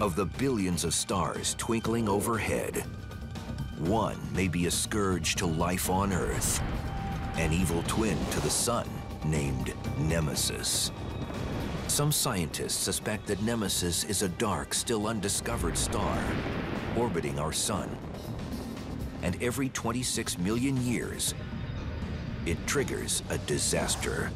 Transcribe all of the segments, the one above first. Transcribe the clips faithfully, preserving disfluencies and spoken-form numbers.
Of the billions of stars twinkling overhead, one may be a scourge to life on Earth, an evil twin to the sun named Nemesis. Some scientists suspect that Nemesis is a dark, still undiscovered star orbiting our sun. And every twenty-six million years, it triggers a disaster.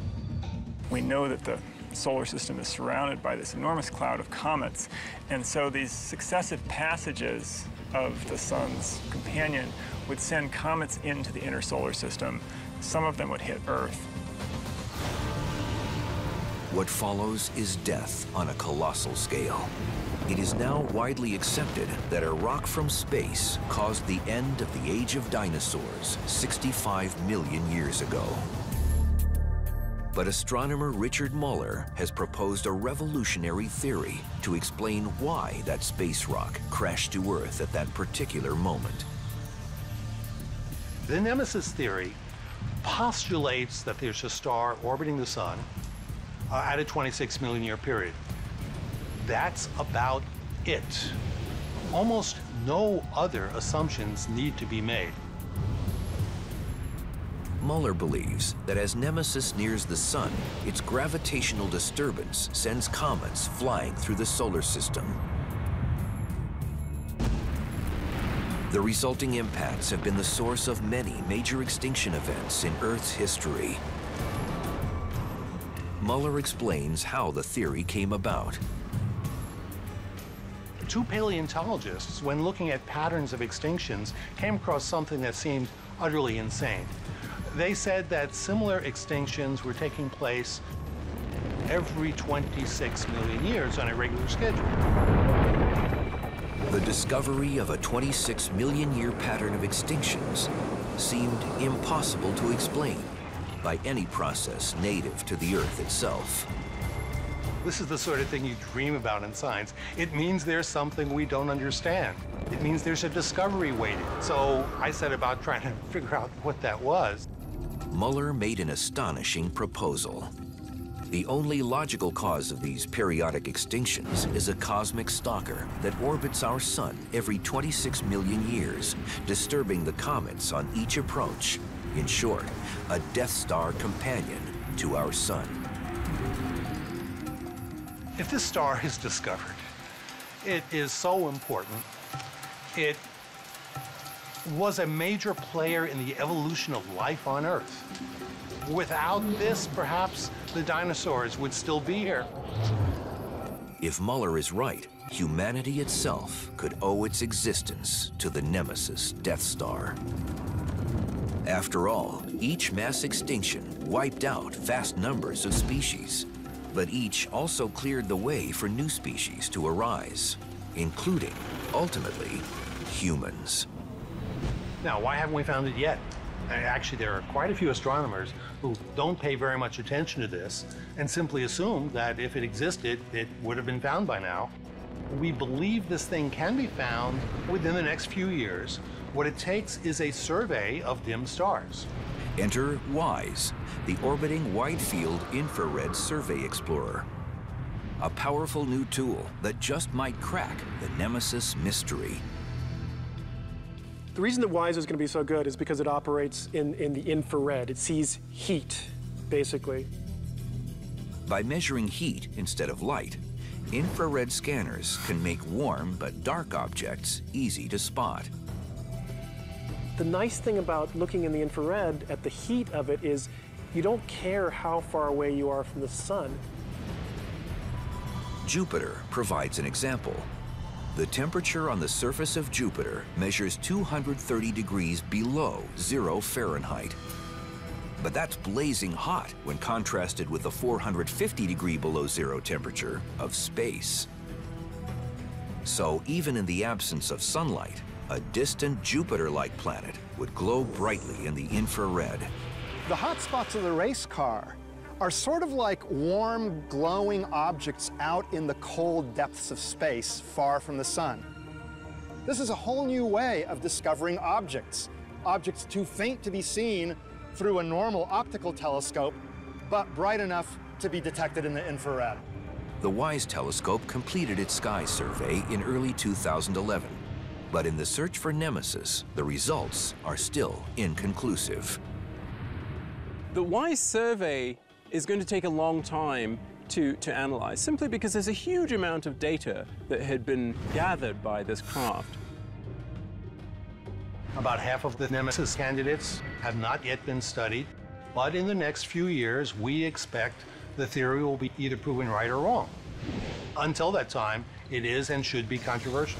We know that the solar system is surrounded by this enormous cloud of comets, and so these successive passages of the sun's companion would send comets into the inner solar system. Some of them would hit Earth. What follows is death on a colossal scale. It is now widely accepted that a rock from space caused the end of the age of dinosaurs sixty-five million years ago. But astronomer Richard Muller has proposed a revolutionary theory to explain why that space rock crashed to Earth at that particular moment. The Nemesis theory postulates that there's a star orbiting the sun uh, at a twenty-six million year period. That's about it. Almost no other assumptions need to be made. Muller believes that as Nemesis nears the sun, its gravitational disturbance sends comets flying through the solar system. The resulting impacts have been the source of many major extinction events in Earth's history. Muller explains how the theory came about. Two paleontologists, when looking at patterns of extinctions, came across something that seemed utterly insane. They said that similar extinctions were taking place every twenty-six million years on a regular schedule. The discovery of a twenty-six million year pattern of extinctions seemed impossible to explain by any process native to the Earth itself. This is the sort of thing you dream about in science. It means there's something we don't understand. It means there's a discovery waiting. So I set about trying to figure out what that was. Muller made an astonishing proposal. The only logical cause of these periodic extinctions is a cosmic stalker that orbits our sun every twenty-six million years, disturbing the comets on each approach. In short, a Death Star companion to our sun. If this star is discovered, it is so important. It was a major player in the evolution of life on Earth. Without this, perhaps the dinosaurs would still be here. If Muller is right, humanity itself could owe its existence to the Nemesis Death Star. After all, each mass extinction wiped out vast numbers of species, but each also cleared the way for new species to arise, including, ultimately, humans. Now, why haven't we found it yet? Actually, there are quite a few astronomers who don't pay very much attention to this and simply assume that if it existed, it would have been found by now. We believe this thing can be found within the next few years. What it takes is a survey of dim stars. Enter WISE, the orbiting Wide Field infrared survey explorer, a powerful new tool that just might crack the Nemesis mystery. The reason that WISE is going to be so good is because it operates in, in the infrared. It sees heat, basically. By measuring heat instead of light, infrared scanners can make warm but dark objects easy to spot. The nice thing about looking in the infrared at the heat of it is you don't care how far away you are from the sun. Jupiter provides an example. The temperature on the surface of Jupiter measures two hundred thirty degrees below zero Fahrenheit. But that's blazing hot when contrasted with the four hundred fifty degree below zero temperature of space. So even in the absence of sunlight, a distant Jupiter-like planet would glow brightly in the infrared. The hot spots of the race car are sort of like warm, glowing objects out in the cold depths of space, far from the sun. This is a whole new way of discovering objects, objects too faint to be seen through a normal optical telescope, but bright enough to be detected in the infrared. the WISE telescope completed its sky survey in early two thousand eleven. But in the search for Nemesis, the results are still inconclusive. The WISE survey is going to take a long time to, to analyze, simply because there's a huge amount of data that had been gathered by this craft. About half of the Nemesis candidates have not yet been studied, but in the next few years, we expect the theory will be either proven right or wrong. Until that time, it is and should be controversial.